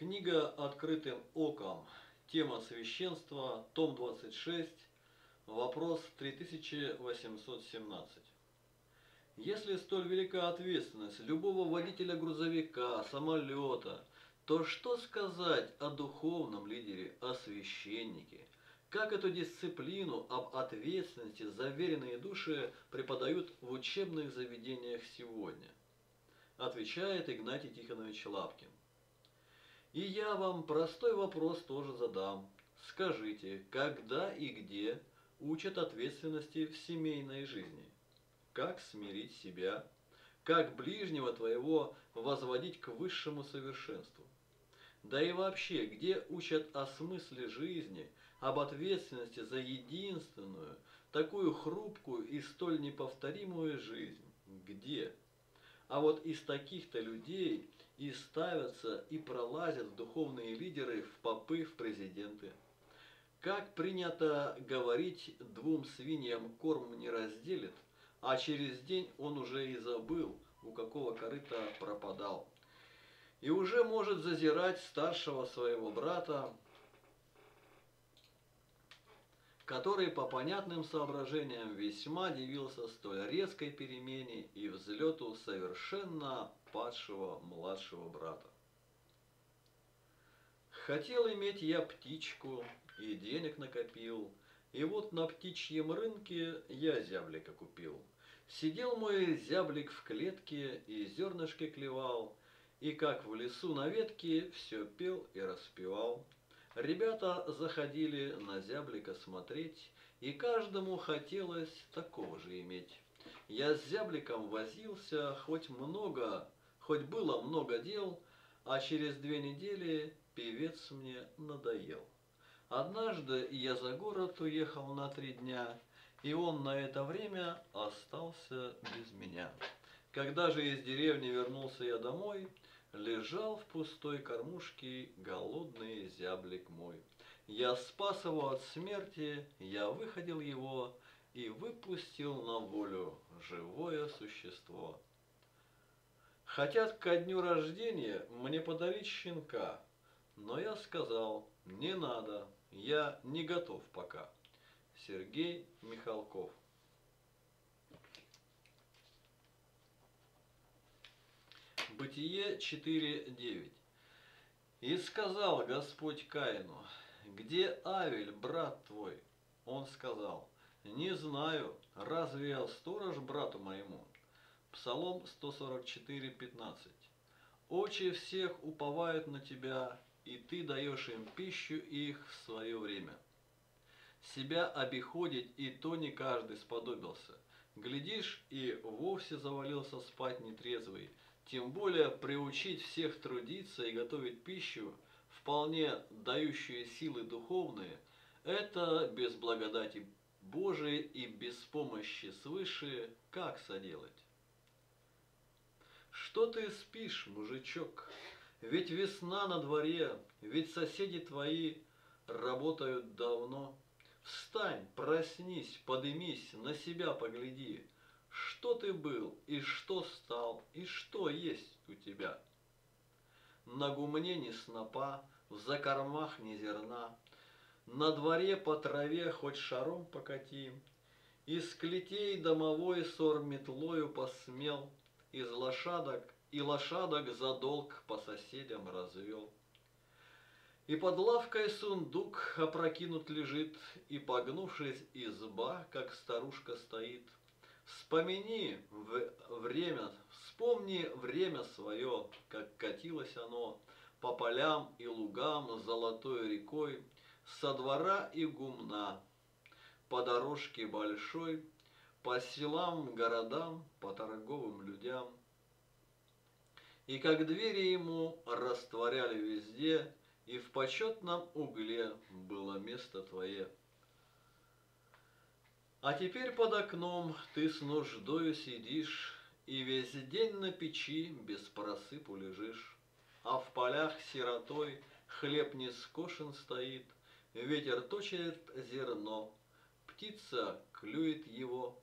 Книга «Открытым оком», тема священства, том 26, вопрос 3817. Если столь велика ответственность любого водителя грузовика, самолета, то что сказать о духовном лидере, о священнике? Как эту дисциплину об ответственности заверенные души преподают в учебных заведениях сегодня? Отвечает Игнатий Тихонович Лапкин. И я вам простой вопрос тоже задам. Скажите, когда и где учат ответственности в семейной жизни? Как смирить себя? Как ближнего твоего возводить к высшему совершенству? Да и вообще, где учат о смысле жизни, об ответственности за единственную, такую хрупкую и столь неповторимую жизнь? Где? А вот из таких-то людей и ставятся, и пролазят духовные лидеры в попы, в президенты. Как принято говорить, двум свиньям корм не разделит, а через день он уже и забыл, у какого корыта пропадал. И уже может зазирать старшего своего брата, который по понятным соображениям весьма дивился столь резкой перемене и взлету совершенно падшего младшего брата. Хотел иметь я птичку, и денег накопил, и вот на птичьем рынке я зяблика купил. Сидел мой зяблик в клетке и зернышки клевал, и как в лесу на ветке все пел и распевал. Ребята заходили на зяблика смотреть, и каждому хотелось такого же иметь. Я с зябликом возился, хоть было много дел, а через 2 недели певец мне надоел. Однажды я за город уехал на 3 дня, и он на это время остался без меня. Когда же из деревни вернулся я домой, лежал в пустой кормушке голодный зяблик мой. Я спас его от смерти, я выходил его и выпустил на волю живое существо. Хотят ко дню рождения мне подарить щенка, но я сказал: не надо, я не готов пока. Сергей Михалков. Бытие 4:9. «И сказал Господь Каину: где Авель, брат твой? Он сказал: не знаю, разве я сторож брату моему?» Псалом 144:15. «Очи всех уповают на тебя, и ты даешь им пищу их в свое время». Себя обиходить и то не каждый сподобился. Глядишь, и вовсе завалился спать нетрезвый. Тем более приучить всех трудиться и готовить пищу, вполне дающую силы духовные, это без благодати Божией и без помощи свыше как соделать? Что ты спишь, мужичок? Ведь весна на дворе, ведь соседи твои работают давно. Встань, проснись, подымись, на себя погляди. Что ты был, и что стал, и что есть у тебя? На гумне ни снопа, в закормах ни зерна, на дворе по траве хоть шаром покати. Из клетей домовой сор метлою посмел, из лошадок и лошадок задолг по соседям развел. И под лавкой сундук опрокинут лежит, и, погнувшись, изба, как старушка, стоит. Вспомни время свое, как катилось оно по полям и лугам золотой рекой, со двора и гумна, по дорожке большой, по селам, городам, по торговым людям. И как двери ему растворяли везде, и в почетном угле было место твое. А теперь под окном ты с нуждою сидишь, и весь день на печи без просыпу лежишь. А в полях сиротой хлеб не скошен стоит, ветер точит зерно, птица клюет его.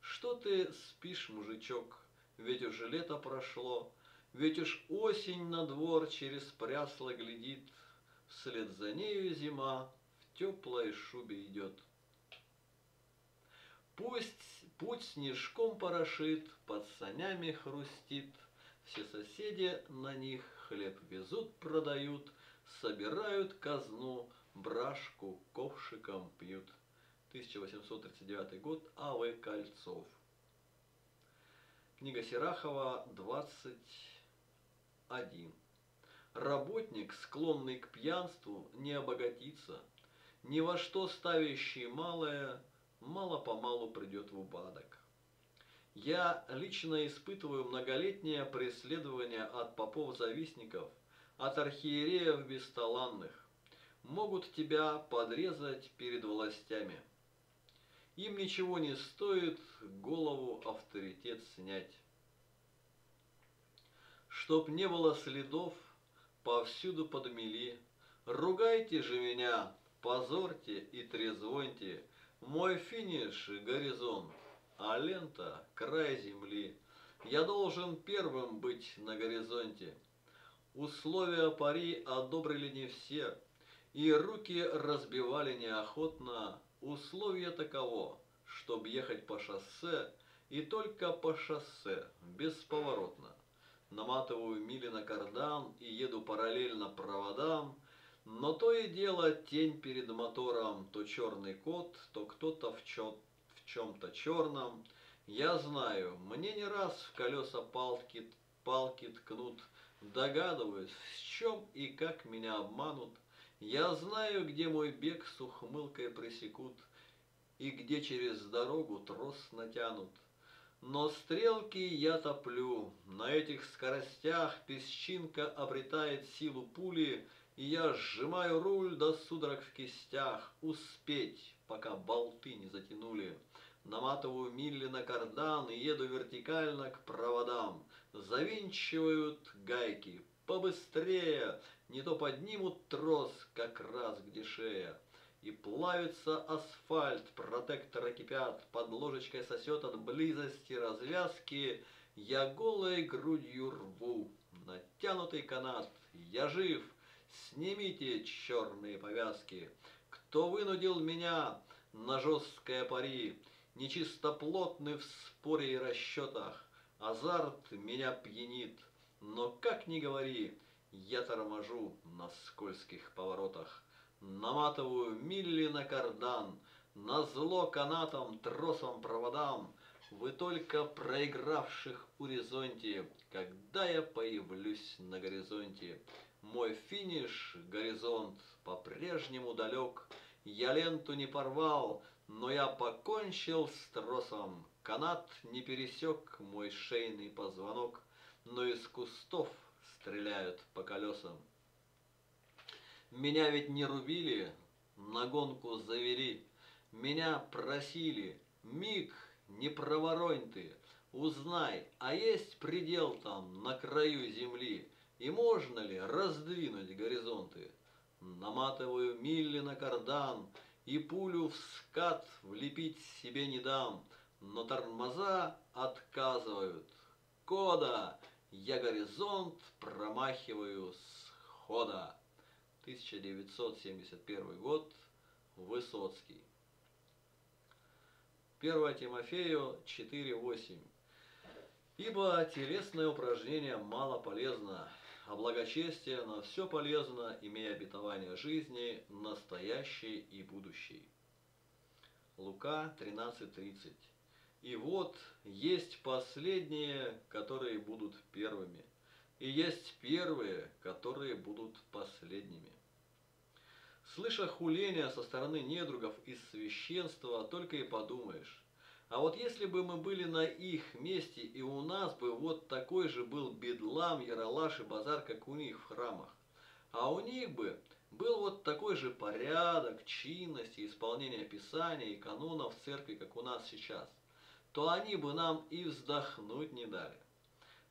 Что ты спишь, мужичок? Ведь уже лето прошло, Ведь уж осень на двор через прясло глядит, вслед за нею зима в теплой шубе идет. Пусть путь снежком порошит, под санями хрустит, все соседи на них хлеб везут, продают, собирают казну, брашку ковшиком пьют. 1839 год, А.В. Кольцов. Книга Серахова, 21. Работник, склонный к пьянству, не обогатится, ни во что ставящий малое, мало-помалу придет в упадок. Я лично испытываю многолетнее преследование от попов-завистников, от архиереев бесталанных. Могут тебя подрезать перед властями. Им ничего не стоит голову авторитет снять. Чтоб не было следов, повсюду подмели. Ругайте же меня, позорьте и трезвоньте. Мой финиш – горизонт, а лента – край земли. Я должен первым быть на горизонте. Условия пари одобрили не все, и руки разбивали неохотно. Условие таково, чтобы ехать по шоссе, и только по шоссе, бесповоротно. Наматываю мили на кардан и еду параллельно проводам, но то и дело тень перед мотором, то черный кот, то кто-то в чем-то черном. Я знаю, мне не раз в колеса палки ткнут, догадываюсь, с чем и как меня обманут. Я знаю, где мой бег с ухмылкой пресекут и где через дорогу трос натянут. Но стрелки я топлю, на этих скоростях песчинка обретает силу пули, и я сжимаю руль до судорог в кистях, успеть, пока болты не затянули. Наматываю мили на кардан и еду вертикально к проводам. Завинчивают гайки, побыстрее, не то поднимут трос, как раз где шея. И плавится асфальт, протекторы кипят, под ложечкой сосет от близости развязки. Я голой грудью рву натянутый канат, я жив. Снимите черные повязки. Кто вынудил меня на жесткое пари, нечистоплотный в споре и расчетах? Азарт меня пьянит, но как ни говори, я торможу на скользких поворотах. Наматываю милли на кардан, назло канатам, тросам, проводам. Вы только проигравших в горизонте, когда я появлюсь на горизонте. Мой финиш, горизонт, по-прежнему далек. Я ленту не порвал, но я покончил с тросом. Канат не пересек мой шейный позвонок, но из кустов стреляют по колесам. Меня ведь не рубили, на гонку завели. Меня просили, миг не проворонь ты, узнай, а есть предел там на краю земли, и можно ли раздвинуть горизонты? Наматываю мили на кардан, и пулю в скат влепить себе не дам, но тормоза отказывают. Кода, я горизонт промахиваю с хода. 1971 год, Высоцкий. 1 Тимофею 4:8. Ибо телесное упражнение мало полезно, а благочестие на все полезно, имея обетование жизни, настоящей и будущей. Лука 13:30. И вот есть последние, которые будут первыми, и есть первые, которые будут последними. Слыша хуления со стороны недругов из священства, только и подумаешь: а вот если бы мы были на их месте, и у нас бы вот такой же был бедлам, яролаж и базар, как у них в храмах, а у них бы был вот такой же порядок, чинности, исполнение Писания и канонов в церкви, как у нас сейчас, то они бы нам и вздохнуть не дали.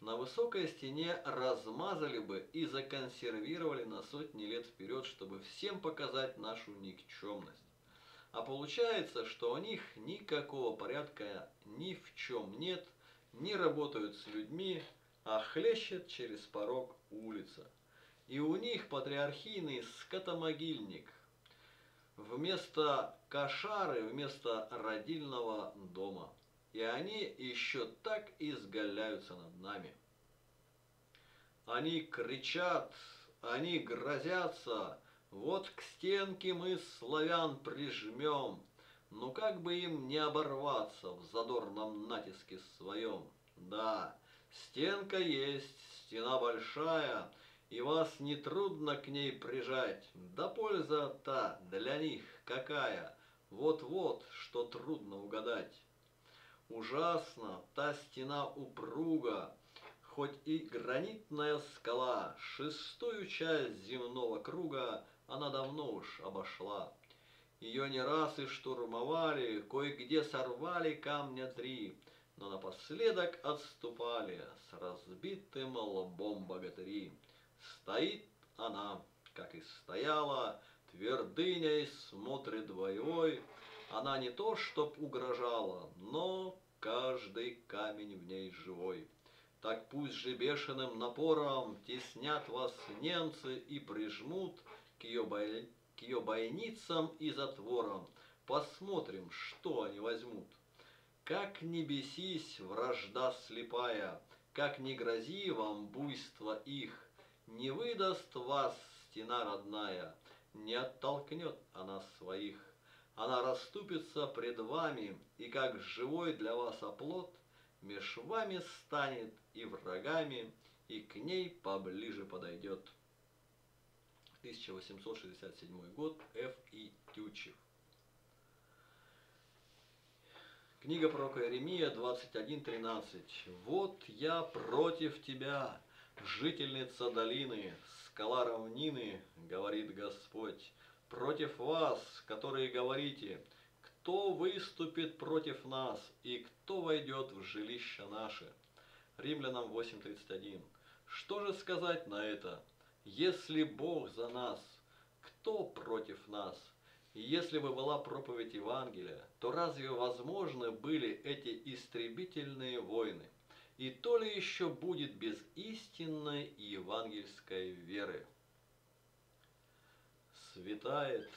На высокой стене размазали бы и законсервировали на сотни лет вперед, чтобы всем показать нашу никчемность. А получается, что у них никакого порядка ни в чем нет, не работают с людьми, а хлещет через порог улица. И у них патриархийный скотомогильник. Вместо кошары, вместо родильного дома. И они еще так изгаляются над нами. Они кричат, они грозятся, вот к стенке мы славян прижмем. Но как бы им не оборваться в задорном натиске своем? Да, стенка есть, стена большая, и вас нетрудно к ней прижать. Да польза-то для них какая? Вот-вот, что трудно угадать. Ужасно та стена упруга, хоть и гранитная скала, шестую часть земного круга она давно уж обошла. Ее не раз и штурмовали, кое-где сорвали камня три, но напоследок отступали с разбитым лбом богатыри. Стоит она, как и стояла, твердыней смотрит боевой. Она не то чтоб угрожала, но каждый камень в ней живой. Так пусть же бешеным напором теснят вас немцы и прижмут к ее бойне. К ее бойницам и затворам, посмотрим, что они возьмут. Как не бесись, вражда слепая, как не грози вам буйство их, не выдаст вас стена родная, не оттолкнет она своих. Она расступится пред вами, и как живой для вас оплот, меж вами станет и врагами, и к ней поближе подойдет. 1867 год, Ф. И. Тютчев. Книга пророка Иеремия 21:13. «Вот я против тебя, жительница долины, скала равнины, говорит Господь, против вас, которые говорите, кто выступит против нас и кто войдет в жилища наши». Римлянам 8:31. Что же сказать на это? Если Бог за нас, кто против нас? И если бы была проповедь Евангелия, то разве возможны были эти истребительные войны? И то ли еще будет без истинной евангельской веры? Светает,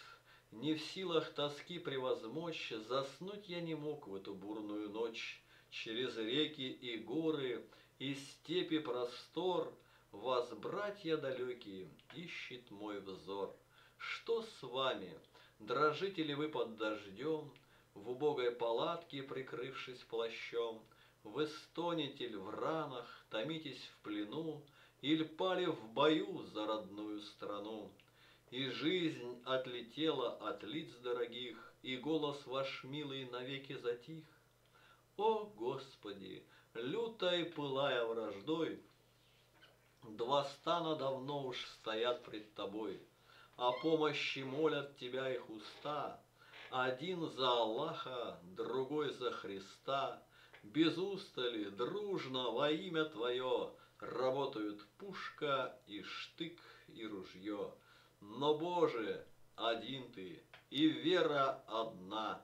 не в силах тоски превозмочь, заснуть я не мог в эту бурную ночь. Через реки и горы, и степи простор, вас, братья далекие, ищет мой взор. Что с вами? Дрожите ли вы под дождем, в убогой палатке, прикрывшись плащом? Вы стонете ли в ранах, томитесь в плену, или пали в бою за родную страну? И жизнь отлетела от лиц дорогих, и голос ваш милый навеки затих. О, Господи, лютой пылая враждой, два стана давно уж стоят пред тобой, о помощи молят тебя их уста, один за Аллаха, другой за Христа, без устали, дружно во имя твое работают пушка и штык и ружье. Но, Боже, один ты, и вера одна,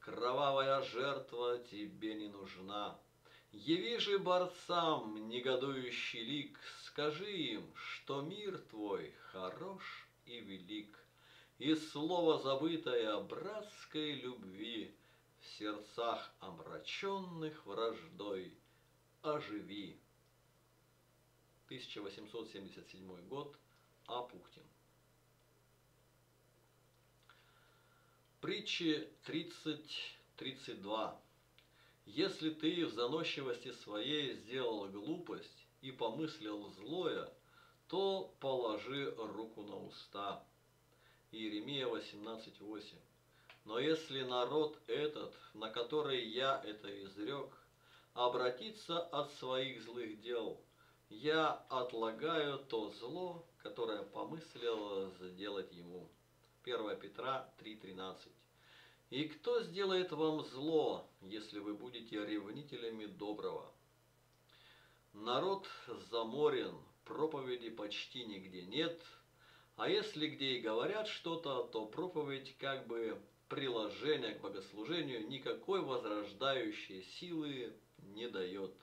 кровавая жертва тебе не нужна. Яви же борцам негодующий лик, скажи им, что мир твой хорош и велик, и слово забытое братской любви в сердцах омраченных враждой оживи. 1877 год, Апухтин. Притчи 30:32. Если ты в заносчивости своей сделал глупость и помыслил злое, то положи руку на уста. Иеремия 18:8. Но если народ этот, на который я это изрек, обратится от своих злых дел, я отлагаю то зло, которое помыслил сделать ему. 1 Петра 3:13. И кто сделает вам зло, если вы будете ревнителями доброго? Народ заморен, проповеди почти нигде нет, а если где и говорят что-то, то проповедь как бы приложение к богослужению никакой возрождающей силы не дает.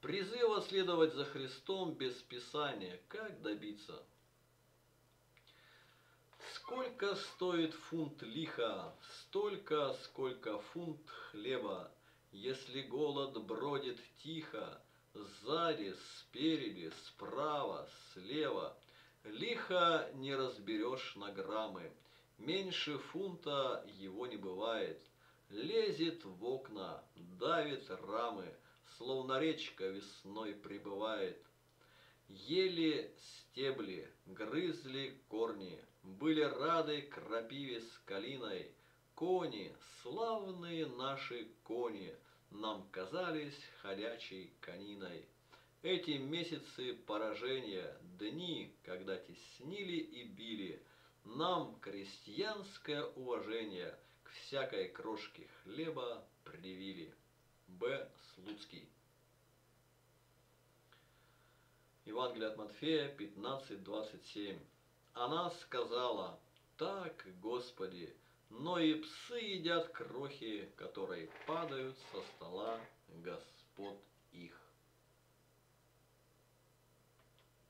Призыва следовать за Христом без Писания. Как добиться? Сколько стоит фунт лиха? Столько, сколько фунт хлеба. Если голод бродит тихо, сзади, спереди, справа, слева, лихо не разберешь на граммы. Меньше фунта его не бывает. Лезет в окна, давит рамы, словно речка весной прибывает. Ели стебли, грызли корни, были рады крапиве с калиной. Кони, славные наши кони, нам казались ходячей кониной. Эти месяцы поражения, дни, когда теснили и били, нам крестьянское уважение к всякой крошке хлеба привили. Б. Слуцкий. Евангелие от Матфея 15:27. Она сказала: «Так, Господи, но и псы едят крохи, которые падают со стола господ».